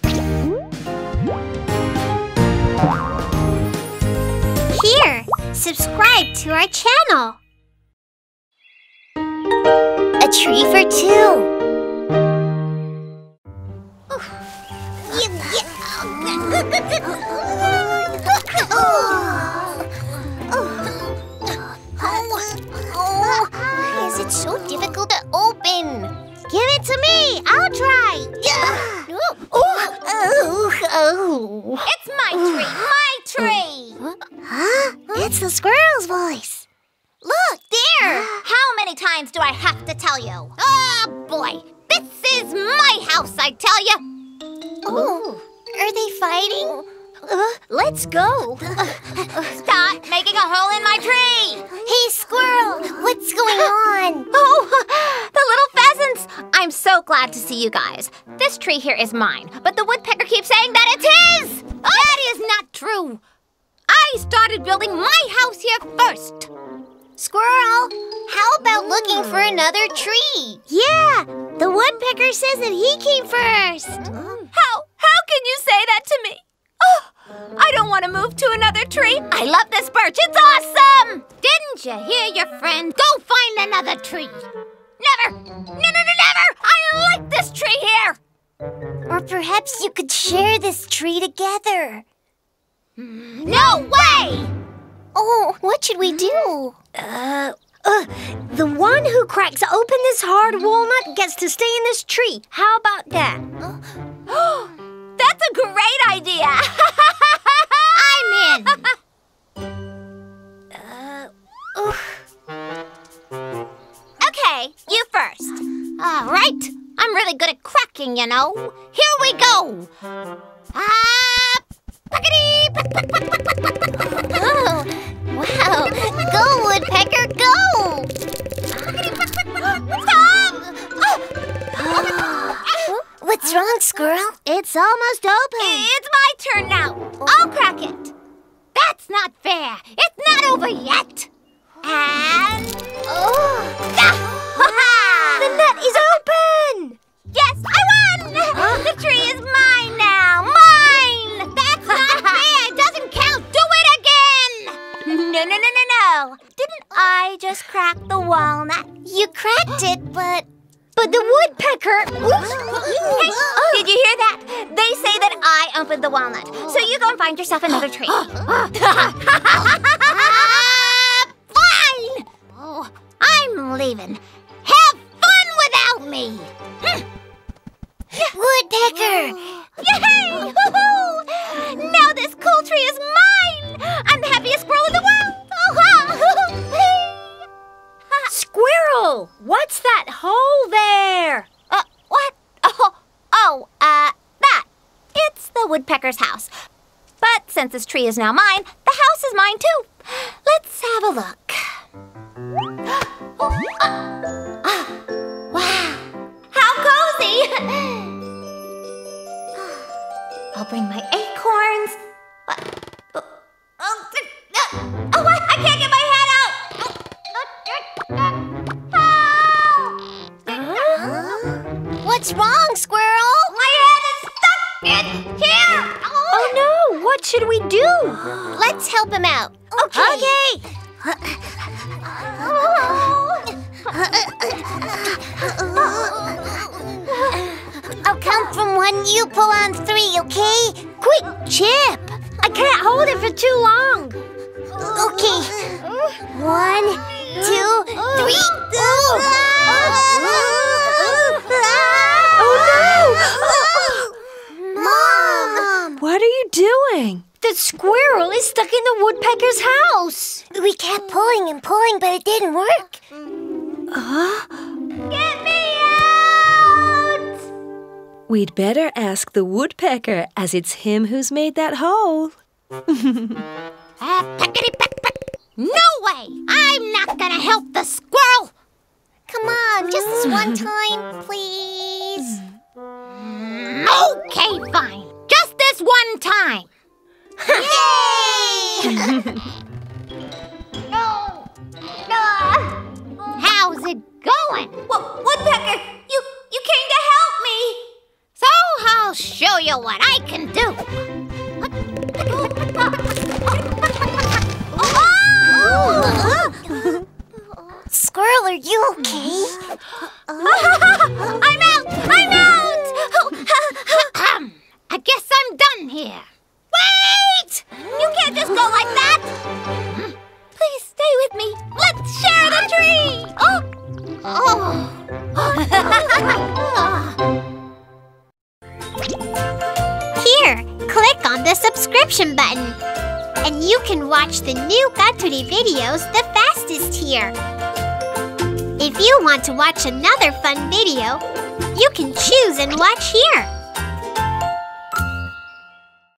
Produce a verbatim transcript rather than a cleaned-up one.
Here, subscribe to our channel. A tree for two. Why is it so difficult to open? Give it to me! I'll try! Yeah. Oh. Oh. Oh. It's my tree! My tree! Huh? It's the squirrel's voice! Look, there! How many times do I have to tell you? Oh, boy! This is my house, I tell you! Oh. Are they fighting? Uh, let's go. Stop making a hole in my tree! Hey, squirrel! What's going on? Oh, the little pheasants! I'm so glad to see you guys. This tree here is mine, but the woodpecker keeps saying that it's his! Oh. That is not true! I started building my house here first! Squirrel, how about looking for another tree? Yeah, the woodpecker says that he came first. How? How can you say that to me? Oh, I don't want to move to another tree. I love this birch. It's awesome! Didn't you hear your friend? Go find another tree. Never! No, no, no, never! I like this tree here! Or perhaps you could share this tree together. No way! Oh, what should we do? Uh, uh, the one who cracks open this hard walnut gets to stay in this tree. How about that? Huh? That's a great idea! I'm in! uh, okay, you first. All right, I'm really good at cracking, you know. Here we go! Ah! Puckity! Puck, puck, puck, puck, puck, puck, puck. Oh, wow! Go, woodpecker, go! Puckity, puck, puck, puck, puck. Stop! Oh. Oh. What's wrong, squirrel? It's almost open. It's my turn now. I'll crack it. That's not fair. It's not over yet. And... Oh! Ah. The nut is open! Yes, I won! Oh. The tree is mine now. Mine! That's not fair. It doesn't count. Do it again! No, no, no, no, no. Didn't I just crack the walnut? You cracked it, but... But the woodpecker... Oops. Hey, did you hear that? They say that I opened the walnut. So you go and find yourself another tree. uh, fine! Oh, I'm leaving. Have fun without me! Woodpecker! Yay! Now this cool tree is mine! I'm the happiest squirrel in the world! Squirrel! What's that hole there? Uh, what? Oh, oh, uh, that. It's the woodpecker's house. But since this tree is now mine, the house is mine too. Let's have a look. oh, uh, uh, wow. How cozy! I'll bring my acorns. Uh, oh, uh, oh, I can't get my head out! What's wrong, squirrel? My head is stuck in here! Oh, oh no! What should we do? Let's help him out. Okay. Okay. I'll count from one, you pull on three, okay? Quick, Chip! I can't hold it for too long. Okay. One, two, three. Oh, no! Mom! What are you doing? The squirrel is stuck in the woodpecker's house. We kept pulling and pulling, but it didn't work. Uh, Get me out! We'd better ask the woodpecker, as it's him who's made that hole. uh, no way! I'm not gonna help the squirrel! Come on, just this one time, please. Okay, fine. Just this one time. Yay! No! No! How's it going? Woodpecker, you you came to help me. So how I'll show you what I can do. Oh! Squirrel, are you okay? I'm out! I'm out! I guess I'm done here. Wait! You can't just go like that! Please stay with me. Let's share the tree! Oh! Oh. Here, click on the subscription button. And you can watch the new KATURI videos the fastest here. If you want to watch another fun video, you can choose and watch here.